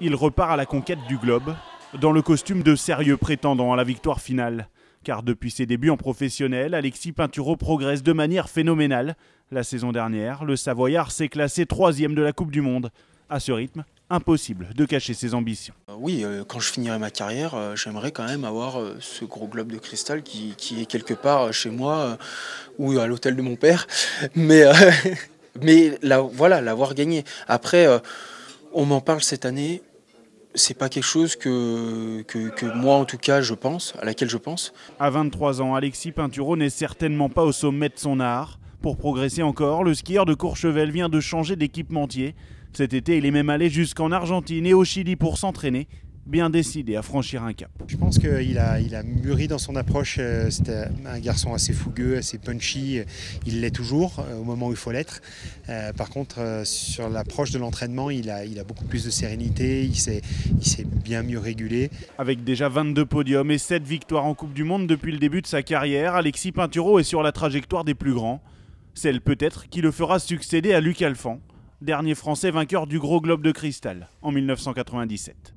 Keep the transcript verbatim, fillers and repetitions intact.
il repart à la conquête du globe, dans le costume de sérieux prétendant à la victoire finale. Car depuis ses débuts en professionnel, Alexis Pinturault progresse de manière phénoménale. La saison dernière, le Savoyard s'est classé troisième de la Coupe du Monde. À ce rythme, impossible de cacher ses ambitions. Oui, quand je finirai ma carrière, j'aimerais quand même avoir ce gros globe de cristal qui, qui est quelque part chez moi ou à l'hôtel de mon père. Mais, euh, mais la, voilà, l'avoir gagné. Après, on m'en parle cette année. C'est pas quelque chose que, que, que moi, en tout cas, je pense, à laquelle je pense. À vingt-trois ans, Alexis Pinturault n'est certainement pas au sommet de son art. Pour progresser encore, le skieur de Courchevel vient de changer d'équipementier. Cet été, il est même allé jusqu'en Argentine et au Chili pour s'entraîner, bien décidé à franchir un cap. Je pense qu'il a, il a mûri dans son approche. C'est un garçon assez fougueux, assez punchy. Il l'est toujours au moment où il faut l'être. Par contre, sur l'approche de l'entraînement, il a, il a beaucoup plus de sérénité. Il s'est bien mieux régulé. Avec déjà vingt-deux podiums et sept victoires en Coupe du Monde depuis le début de sa carrière, Alexis Pinturault est sur la trajectoire des plus grands. Celle peut-être qui le fera succéder à Luc Alphand, dernier Français vainqueur du gros globe de cristal en mille neuf cent quatre-vingt-dix-sept.